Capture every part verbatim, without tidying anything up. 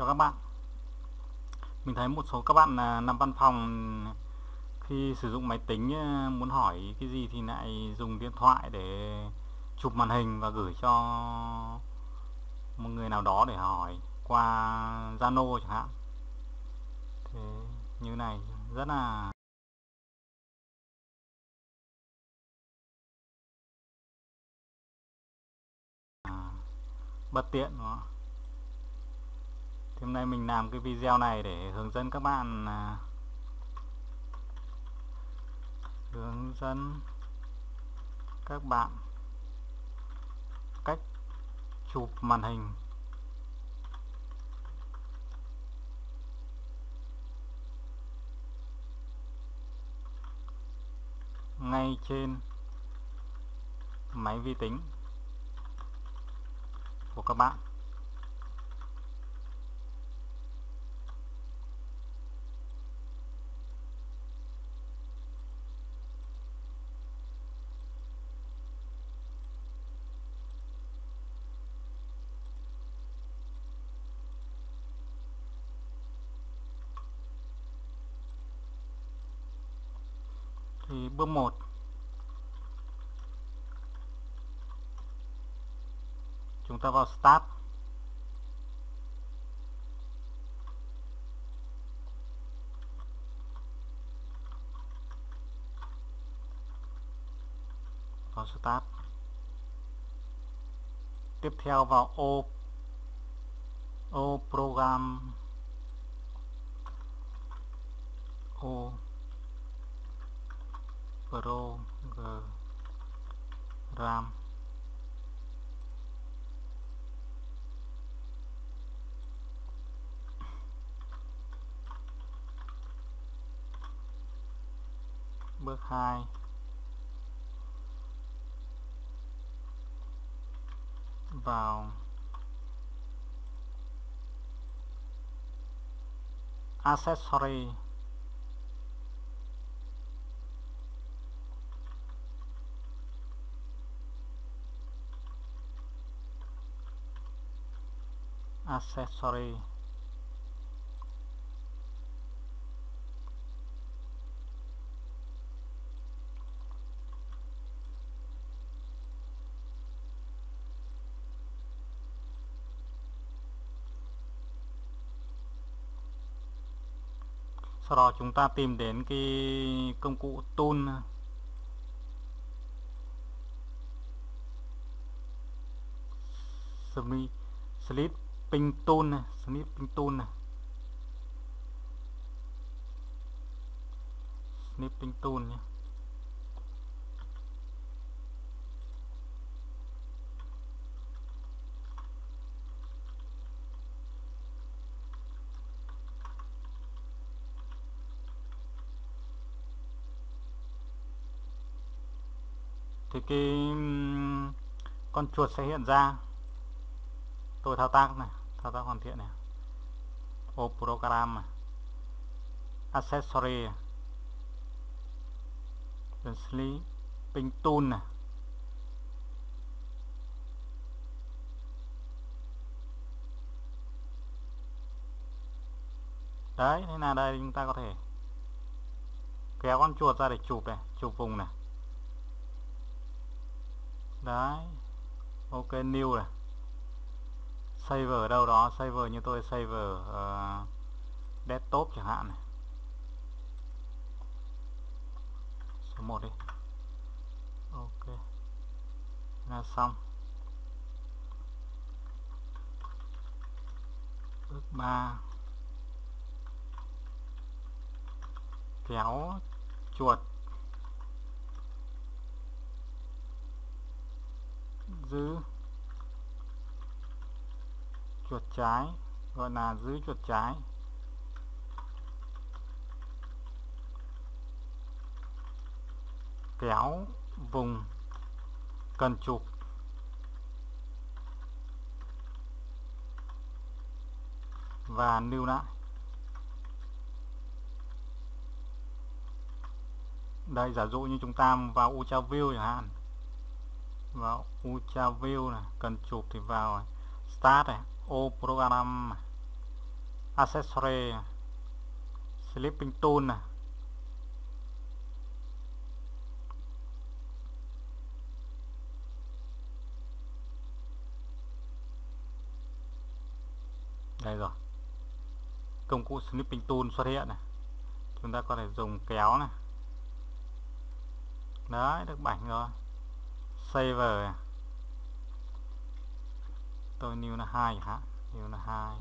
cho các bạn. Mình thấy một số các bạn là nằm văn phòng khi sử dụng máy tính muốn hỏi cái gì thì lại dùng điện thoại để chụp màn hình và gửi cho một người nào đó để hỏi qua Zalo chẳng hạn. Thế như này rất là bất tiện đó. Thì hôm nay mình làm cái video này để hướng dẫn các bạn hướng dẫn các bạn cách chụp màn hình ngay trên máy vi tính của các bạn. Thì bước một, chúng ta vào Start. Vào Start. Tiếp theo vào ô ô Program. Ô Program. Bước hai, vào Accessory. Accessory Sau đó chúng ta tìm đến cái công cụ Tool. Snipping Tool này, Snipping Tool này. Snipping Tool nhé. Thì cái con chuột sẽ hiện ra. Tôi thao tác này, thao tác hoàn thiện này. Ô Program này. Accessory này. Then Snipping Tool này. Đấy, thế là đây chúng ta có thể kéo con chuột ra để chụp này, chụp vùng này. Đấy, ok, new này. Save ở đâu đó, save như tôi save ở uh, desktop chẳng hạn này. Số một đi. Ok, là xong. Bước ba, kéo chuột giữ chuột trái, gọi là giữ chuột trái kéo vùng cần chụp. Và lưu lại. Đây, giả dụ như chúng ta vào UltraView chẳng hạn, vào UltraView này, cần chụp thì vào Start này, Ô Program này, accessory, Snipping Tool này. Đây rồi, công cụ Snipping Tool xuất hiện này. Chúng ta có thể dùng kéo này. Đấy, được bảnh rồi. Save này. Tôi new là hai hả? New là hai.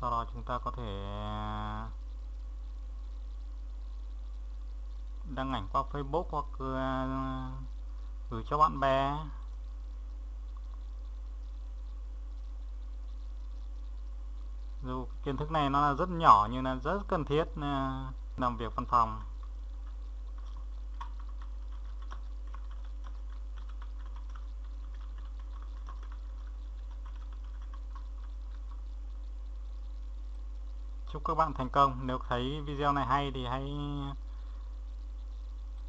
Sau đó chúng ta có thể đăng ảnh qua Facebook hoặc gửi cho bạn bè. Dù kiến thức này nó là rất nhỏ nhưng là rất cần thiết làm việc văn phòng. Chúc các bạn thành công. Nếu thấy video này hay thì hãy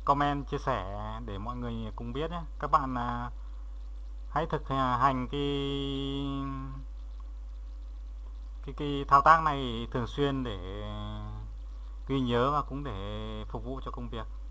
comment, chia sẻ để mọi người cùng biết nhé. Các bạn hãy thực hành cái Cái, cái thao tác này thường xuyên để ghi nhớ và cũng để phục vụ cho công việc.